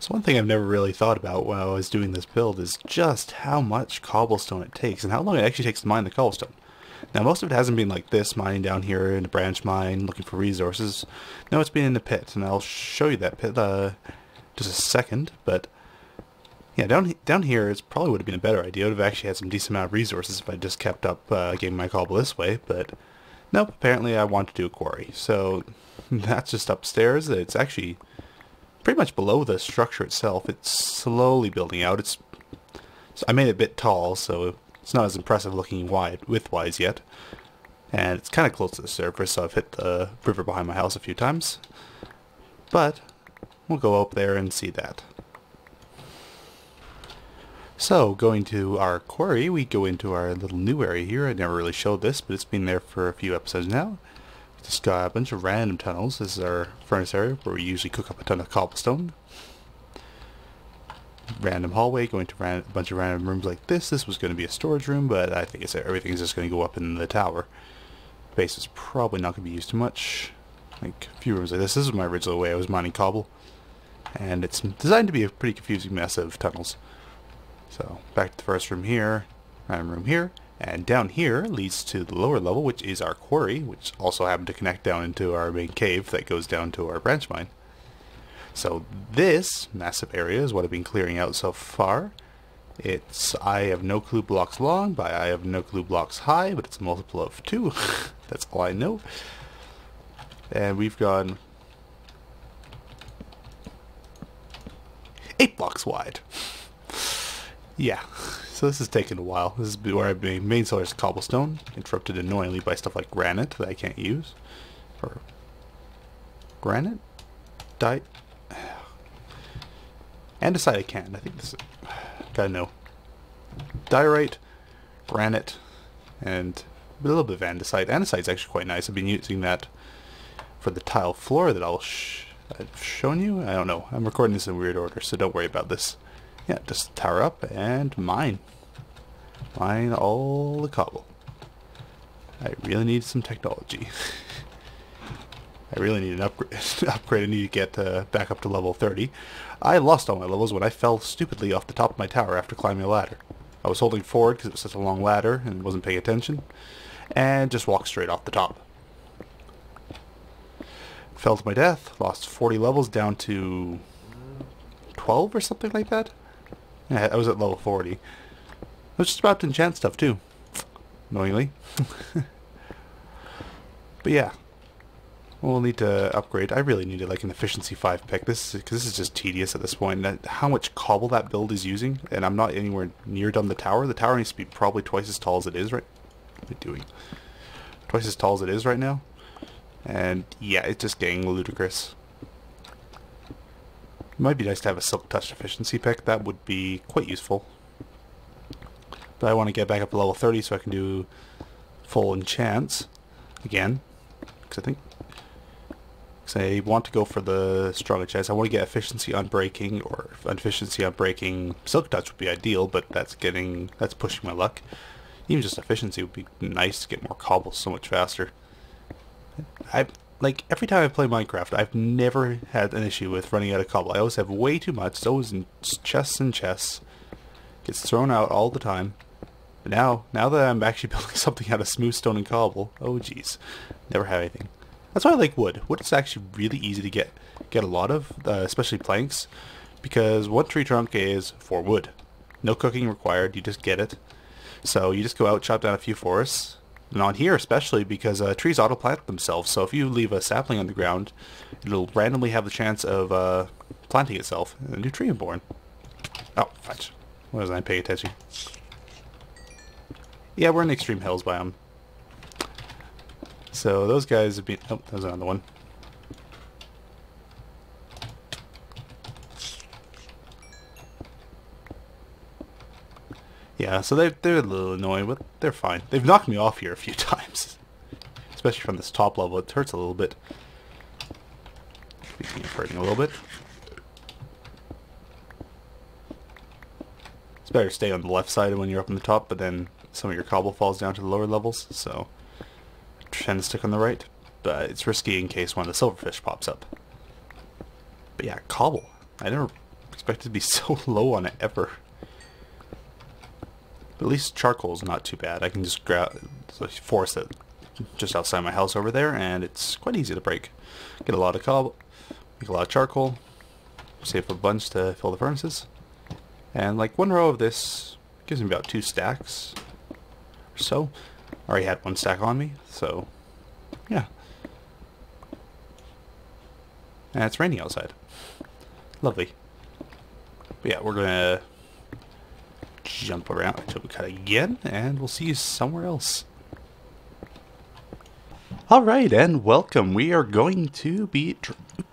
So one thing I've never really thought about while I was doing this build is just how much cobblestone it takes and how long it actually takes to mine the cobblestone. Now most of it hasn't been like this, mining down here in a branch mine, looking for resources. No, it's been in the pit, and I'll show you that pit just a second, but yeah, down here it probably would have been a better idea. I would have actually had some decent amount of resources if I just kept up getting my cobble this way, but nope, apparently I want to do a quarry. So that's just upstairs. It's actually pretty much below the structure itself. It's slowly building out. I made it a bit tall, so it's not as impressive looking width-wise yet. And it's kind of close to the surface, so I've hit the river behind my house a few times. But we'll go up there and see that. So, going to our quarry, we go into our little new area here. I never really showed this, but it's been there for a few episodes now. Just got a bunch of random tunnels. This is our furnace area, where we usually cook up a ton of cobblestone. Random hallway, going to a bunch of random rooms like this. This was going to be a storage room, but I think everything's just going to go up in the tower. The base is probably not going to be used too much. Like a few rooms like this. This is my original way I was mining cobble. And it's designed to be a pretty confusing mess of tunnels. So, back to the first room here, random room here. And down here leads to the lower level, which is our quarry, which also happened to connect down into our main cave that goes down to our branch mine. So this massive area is what I've been clearing out so far. I have no clue blocks long, but I have no clue blocks high, but it's a multiple of 2. That's all I know. And we've gone 8 blocks wide. Yeah, so this has taken a while. This is where I've been main source cobblestone, interrupted annoyingly by stuff like granite that I can't use. Or granite? Dye? Andesite I can. I think this is... gotta know. Diorite, granite, and a little bit of andesite. Andesite's actually quite nice. I've been using that for the tile floor that I've shown you. I don't know. I'm recording this in weird order, so don't worry about this. Yeah, just tower up and mine. Mine all the cobble. I really need some technology. I really need an upgrade. I need to get back up to level 30. I lost all my levels when I fell stupidly off the top of my tower after climbing a ladder. I was holding forward because it was such a long ladder and wasn't paying attention. And just walked straight off the top. Fell to my death. Lost 40 levels down to 12 or something like that. Yeah, I was at level 40. I was just about to enchant stuff too, annoyingly. But yeah, we'll need to upgrade. I really needed like an efficiency 5 pick. Because this is just tedious at this point. How much cobble that build is using, and I'm not anywhere near done the tower. The tower needs to be probably twice as tall as it is right. What am I doing? Twice as tall as it is right now, and yeah, it's just getting ludicrous. Might be nice to have a silk touch efficiency pick. That would be quite useful. But I want to get back up to level 30 so I can do full enchants again. Because I want to go for the strong enchants. I want to get efficiency on breaking, or efficiency on breaking. Silk touch would be ideal, but that's pushing my luck. Even just efficiency would be nice to get more cobble so much faster. Like, every time I play Minecraft, I've never had an issue with running out of cobble. I always have way too much. It's always in chests and chests. Gets thrown out all the time. But now that I'm actually building something out of smooth stone and cobble, oh jeez, never have anything. That's why I like wood. Wood is actually really easy to get a lot of, especially planks, because one tree trunk is 4 wood. No cooking required, you just get it. So you just go out, chop down a few forests. And on here especially, because trees auto-plant themselves, so if you leave a sapling on the ground, it'll randomly have the chance of planting itself, and a new tree is born. Oh, fudge. Why wasn't I paying attention? Yeah, we're in the extreme hills biome. So those guys have been... oh, that was another one. Yeah, so they're a little annoying, but they're fine. They've knocked me off here a few times. Especially from this top level, it hurts a little bit. Speaking of hurting a little bit. It's better to stay on the left side when you're up on the top, but then some of your cobble falls down to the lower levels, so I tend to stick on the right. But it's risky in case one of the silverfish pops up. But yeah, cobble. I never expected to be so low on it ever. But at least charcoal's not too bad. I can just grab the forest that just outside my house over there, and it's quite easy to break. Get a lot of cob, make a lot of charcoal, save a bunch to fill the furnaces. And like one row of this gives me about 2 stacks or so. I already had 1 stack on me, so yeah. And it's raining outside. Lovely. But yeah, we're gonna jump around until we cut again, and we'll see you somewhere else. Alright, and welcome. We are going to be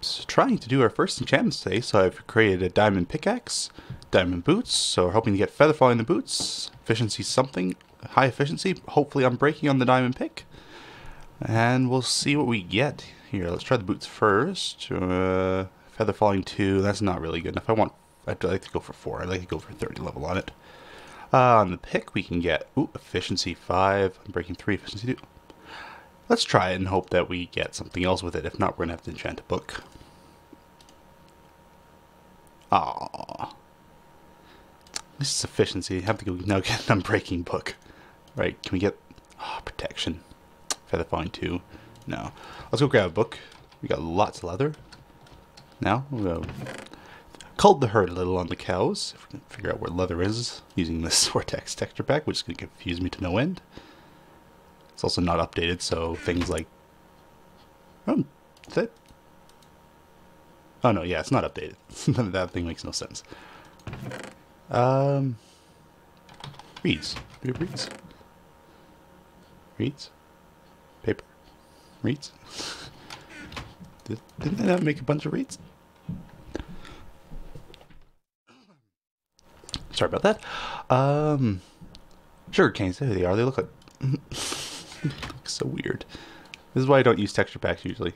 trying to do our first enchantments today, so I've created a diamond pickaxe, diamond boots, so we're hoping to get feather falling in the boots, efficiency something, high efficiency, hopefully I'm breaking on the diamond pick, and we'll see what we get. Here, let's try the boots first. Feather falling 2, that's not really good enough. I'd like to go for 4, I'd like to go for 30 level on it. On the pick we can get, ooh, efficiency 5, I'm breaking 3, efficiency 2. Let's try it and hope that we get something else with it. If not, we're going to have to enchant a book. Aww. This is efficiency. I have to go now get an unbreaking book. Right, can we get... Oh, protection. Feather falling 2. No. Let's go grab a book. We got lots of leather. Now, we'll go... Culled the herd a little on the cows. If we can figure out where leather is using this Vortex texture pack, which is going to confuse me to no end. It's also not updated, so things like... Oh, is it? Oh no, yeah, it's not updated. That thing makes no sense. Reeds. Do we have reeds? Reeds? Paper? Reeds? Didn't that make a bunch of reeds? Sorry about that. Sugar canes, there they are. They look like... Looks so weird. This is why I don't use texture packs usually.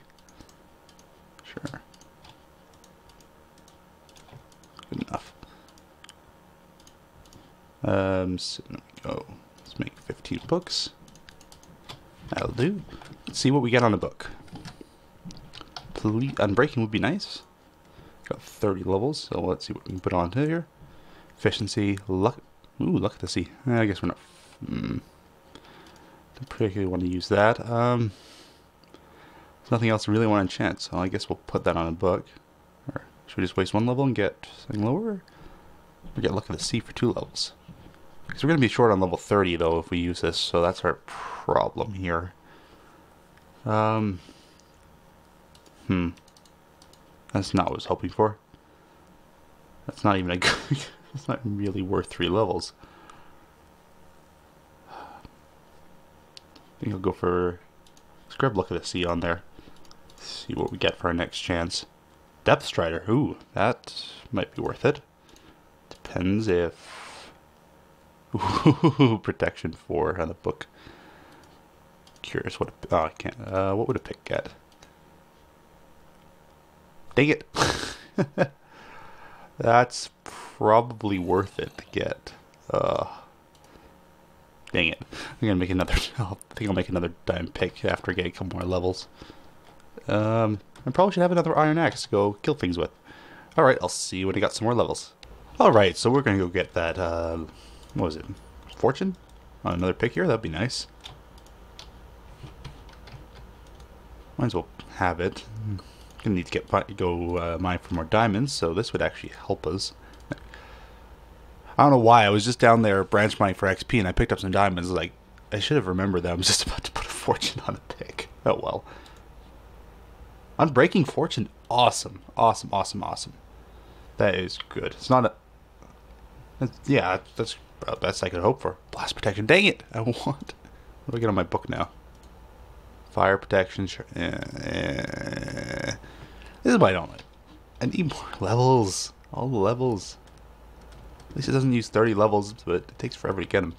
Sure. Good enough. So there we go. Let's make 15 books. That'll do. Let's see what we get on a book. Unbreaking would be nice. Got 30 levels, so let's see what we can put on here. Efficiency, luck. Ooh, luck of the sea. I guess we're not. Don't particularly want to use that. There's nothing else I really want to enchant, so I guess we'll put that on a book. Or should we just waste 1 level and get something lower? We get luck of the sea for 2 levels. Because we're going to be short on level 30 though if we use this, so that's our problem here. That's not what I was hoping for. That's not even a good. It's not really worth 3 levels. I think I'll go for... Let's grab Look at the Sea on there. Let's see what we get for our next chance. Depth Strider. Ooh, that might be worth it. Depends if... Ooh, protection 4 on the book. Curious what... Oh, I can't... what would a pick get? Dang it! That's probably worth it to get. Dang it. I'm gonna make another... I think I'll make another diamond pick after I get a couple more levels. I probably should have another iron axe to go kill things with. Alright, I'll see you when I got some more levels. Alright, so we're gonna go get that, what was it? Fortune? On another pick here? That'd be nice. Might as well have it. Gonna need to mine for more diamonds, so this would actually help us. I don't know why, I was just down there branch mining for XP and I picked up some diamonds. Like, I should have remembered that I was just about to put a fortune on a pick. Oh well. Unbreaking fortune, awesome. Awesome, awesome, awesome. That is good. It's not a... yeah, that's the best I could hope for. Blast protection, dang it! I want... What do I get on my book now? Fire protection, sure. This is why I don't like. I need more levels. All the levels. At least it doesn't use 30 levels, but it takes forever to get them.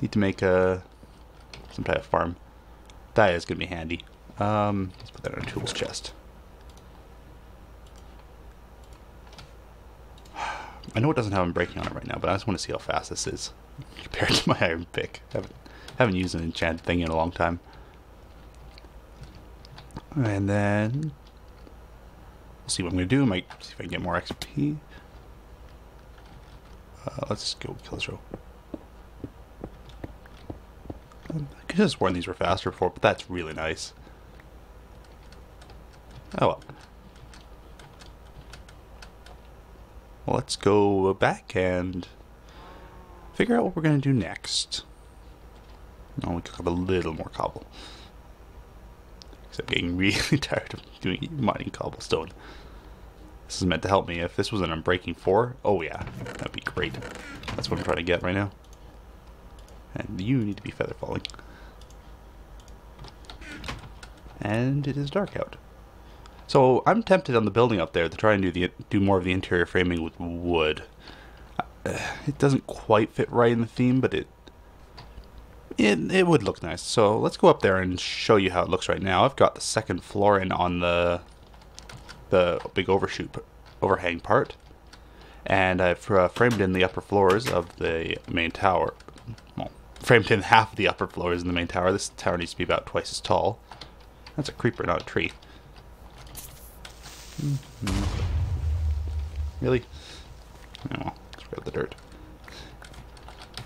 Need to make some type of farm. Dia is going to be handy. Let's put that in our tools chest. I know it doesn't have unbreaking on it right now, but I just want to see how fast this is compared to my iron pick. Haven't used an enchanted thing in a long time. And then... We'll see what I'm going to do. Might see if I can get more XP. Let's go kill this row. I could have sworn these were faster before, but that's really nice. Oh well. Let's go back and figure out what we're going to do next. Oh, we could have a little more cobble. Because I'm getting really tired of doing mining cobblestone. This is meant to help me. If this was an Unbreaking 4, oh yeah, that'd be great. That's what I'm trying to get right now. And you need to be feather falling. And it is dark out. So I'm tempted on the building up there to try and do more of the interior framing with wood. It doesn't quite fit right in the theme, but it would look nice. So let's go up there and show you how it looks right now. I've got the second floor in on the big overhang part, and I've framed in the upper floors of the main tower. Well, framed in half of the upper floors in the main tower. This tower needs to be about twice as tall. That's a creeper, not a tree. Mm-hmm. Really? Oh well, let's grab the dirt.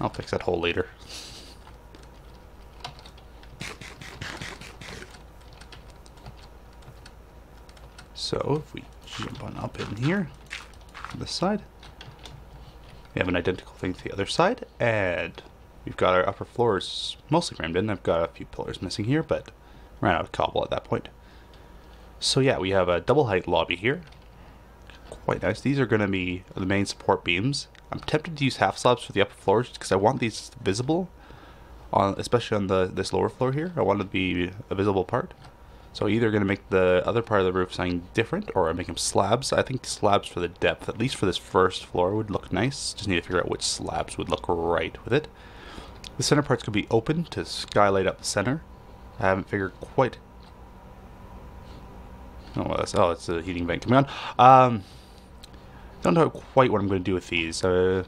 I'll fix that hole later. So if we jump on up in here, on this side, we have an identical thing to the other side, and we've got our upper floors mostly crammed in. I've got a few pillars missing here, but ran out of cobble at that point. So yeah, we have a double height lobby here. Quite nice. These are going to be the main support beams. I'm tempted to use half slabs for the upper floors because I want these visible, especially on this lower floor here. I want it to be a visible part. So either going to make the other part of the roof something different, or I make them slabs. I think slabs for the depth, at least for this first floor, would look nice. Just need to figure out which slabs would look right with it. The center part's going to be open to skylight up the center. I haven't figured quite. Oh, it's a heating vent coming on. Don't know quite what I'm going to do with these. Don't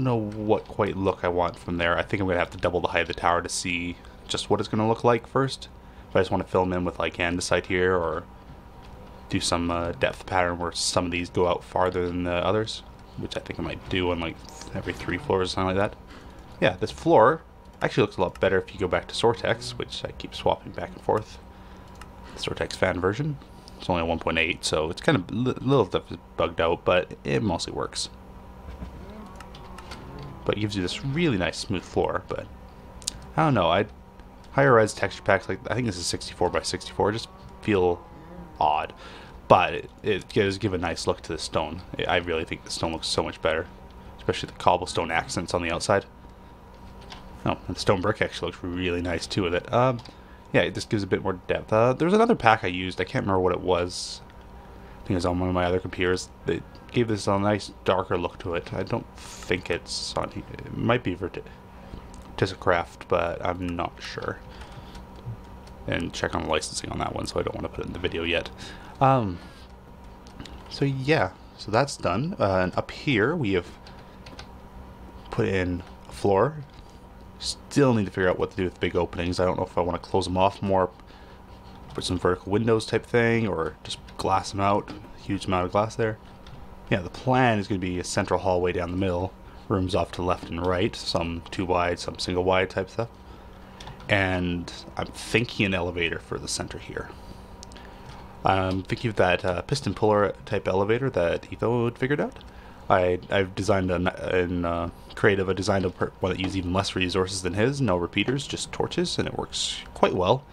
know what quite look I want from there. I think I'm going to have to double the height of the tower to see just what it's going to look like first. But I just want to fill them in with like andesite here, or do some depth pattern where some of these go out farther than the others, which I think I might do on like every 3 floors or something like that. Yeah, this floor actually looks a lot better if you go back to Sortex, which I keep swapping back and forth. Sortex fan version. It's only 1.8, so it's kind of little stuff is bugged out, but it mostly works. But it gives you this really nice smooth floor. But I don't know, I higher-res texture packs like I think this is 64 by 64 just feel odd, but it does give a nice look to the stone. I really think the stone looks so much better, especially the cobblestone accents on the outside. Oh, and the stone brick actually looks really nice too with it. Yeah, it just gives a bit more depth. There was another pack I used. I can't remember what it was. I think it was on one of my other computers. It gave this a nice darker look to it. I don't think it's on here. It might be Verticraft, but I'm not sure. And check on the licensing on that one, so I don't want to put it in the video yet. So yeah, so that's done. And up here we have put in a floor. Still need to figure out what to do with big openings. I don't know if I want to close them off more, put some vertical windows type thing, or just glass them out. Huge amount of glass there. Yeah, the plan is going to be a central hallway down the middle, rooms off to left and right, some 2 wide, some single wide type stuff. And I'm thinking an elevator for the center here. I'm thinking of that piston puller type elevator that Etho had figured out. I've designed in Creative, I designed a one that used even less resources than his. No repeaters, just torches, and it works quite well.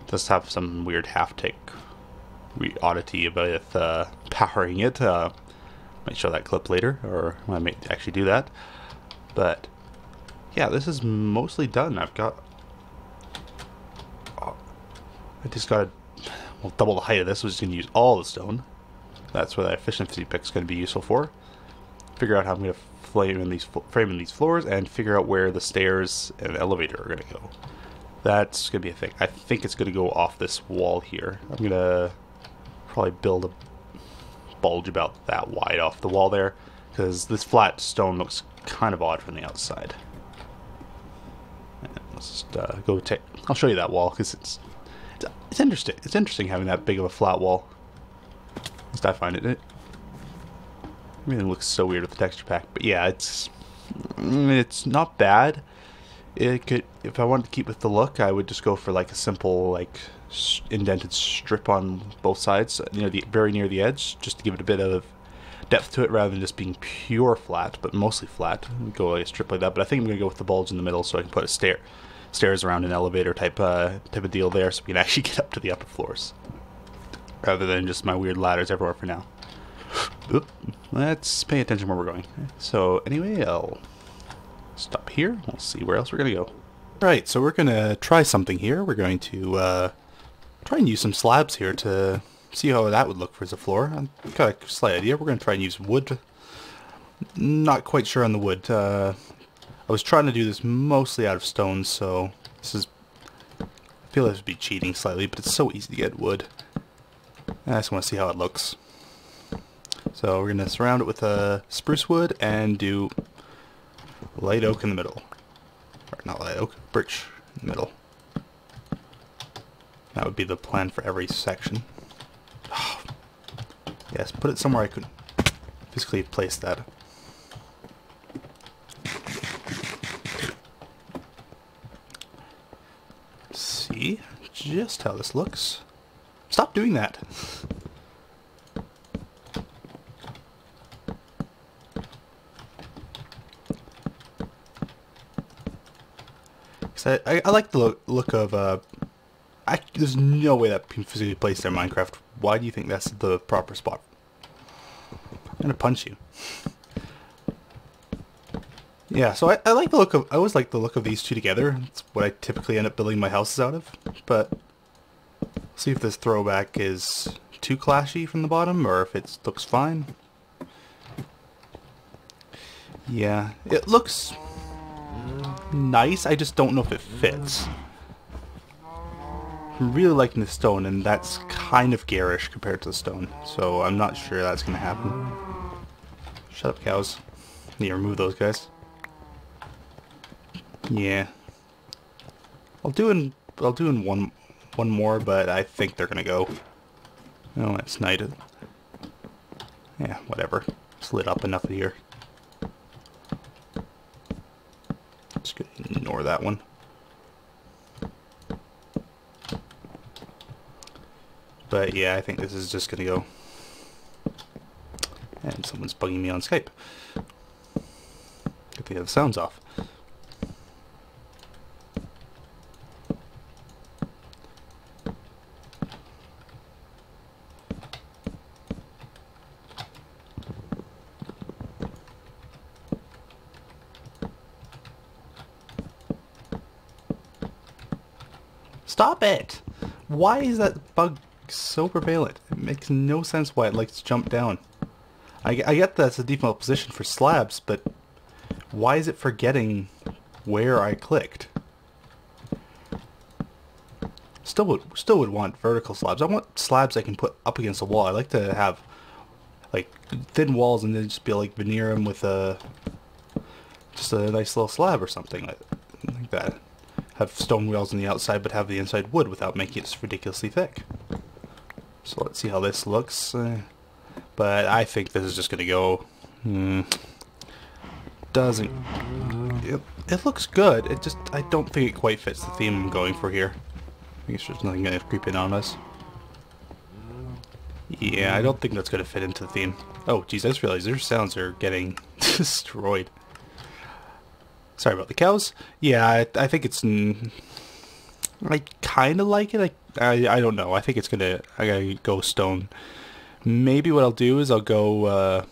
It does have some weird half-tick oddity about powering it. Might show that clip later, or I might actually do that. But yeah, this is mostly done. I've got... Oh, I just got to double the height of this. I was just going to use all the stone. That's where that efficiency pick is going to be useful for. Figure out how I'm going to frame in these floors, and figure out where the stairs and the elevator are going to go. That's going to be a thing. I think it's going to go off this wall here. I'm going to probably build a bulge about that wide off the wall there, because this flat stone looks kind of odd from the outside. And let's just go take. I'll show you that wall because it's interesting. It's interesting having that big of a flat wall. I find it. I mean, it looks so weird with the texture pack, but yeah, it's not bad. It could, if I wanted to keep with the look, I would just go for like a simple like indented strip on both sides, you know, very near the edge, just to give it a bit of depth to it rather than just being pure flat, but mostly flat. Go like a strip like that, but I think I'm gonna go with the bulge in the middle so I can put a stairs around an elevator type of deal there, so we can actually get up to the upper floors rather than just my weird ladders everywhere for now. Oop. Let's pay attention where we're going. So anyway, I'll stop here. We'll see where else we're gonna go. Right, so we're gonna try something here. We're going to try and use some slabs here to see how that would look for the floor. I've got a slight idea. We're gonna try and use wood. Not quite sure on the wood. I was trying to do this mostly out of stone, so this is, I feel this would be cheating slightly, but it's so easy to get wood. I just want to see how it looks. So we're gonna surround it with a spruce wood and do light oak in the middle. Or not light oak, birch in the middle. That would be the plan for every section. Oh. Yes, put it somewhere I could physically place that. Let's see just how this looks. Stop doing that. I like the look of, there's no way that can physically place there, Minecraft. Why do you think that's the proper spot? I'm gonna punch you. Yeah, so I like the look of, I always like the look of these two together. It's what I typically end up building my houses out of, but see if this throwback is too clashy from the bottom or if it looks fine. Yeah, it looks nice, I just don't know if it fits. I'm really liking the stone, and that's kind of garish compared to the stone, so I'm not sure that's gonna happen. Shut up, cows. Need to remove those guys. Yeah, I'll do in one more, but I think they're gonna go. Oh, that's nighted. Yeah, whatever. It's lit up enough of here. Just gonna ignore that one. But yeah, I think this is just gonna go. And someone's bugging me on Skype. Good thing the sound's off. Stop it! Why is that bug so prevalent? It makes no sense why it likes to jump down. I get that's a default position for slabs, but why is it forgetting where I clicked? Still would want vertical slabs. I want slabs I can put up against the wall. I like to have like thin walls and then just be like veneer them with just a nice little slab or something like that. Have stone wheels on the outside, but have the inside wood without making it ridiculously thick. So let's see how this looks. But I think this is just gonna go. Doesn't. It looks good. It just, I don't think it quite fits the theme I'm going for here. I think it's just nothing gonna creep in on us. Yeah, I don't think that's gonna fit into the theme. Oh, geez, I just realized their sounds are getting destroyed. Sorry about the cows. Yeah, I think it's. I kind of like it. I don't know. I think it's gonna. I gotta go stone. Maybe what I'll do is I'll go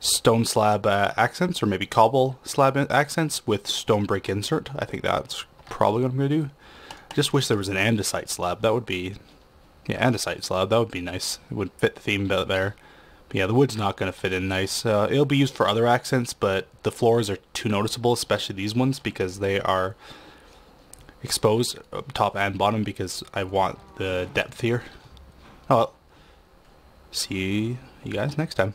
stone slab accents, or maybe cobble slab accents with stone brick insert. I think that's probably what I'm gonna do. Just wish there was an andesite slab. That would be. Yeah, andesite slab. That would be nice. It would fit the theme better. Yeah, the wood's not going to fit in nice. It'll be used for other accents, but the floors are too noticeable, especially these ones, because they are exposed up top and bottom, because I want the depth here. Oh, well. See you guys next time.